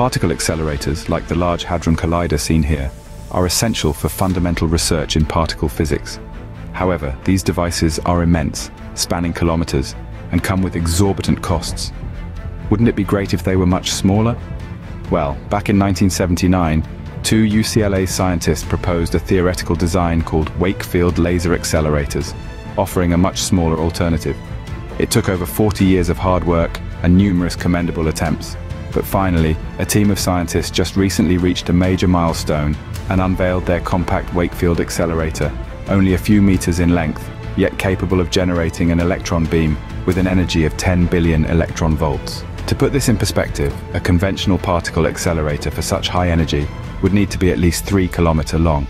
Particle accelerators, like the Large Hadron Collider seen here, are essential for fundamental research in particle physics. However, these devices are immense, spanning kilometers, and come with exorbitant costs. Wouldn't it be great if they were much smaller? Well, back in 1979, two UCLA scientists proposed a theoretical design called Wakefield laser accelerators, offering a much smaller alternative. It took over 40 years of hard work and numerous commendable attempts. But finally, a team of scientists just recently reached a major milestone and unveiled their compact Wakefield accelerator, only a few meters in length, yet capable of generating an electron beam with an energy of 10 billion electron volts. To put this in perspective, a conventional particle accelerator for such high energy would need to be at least 3 kilometers long.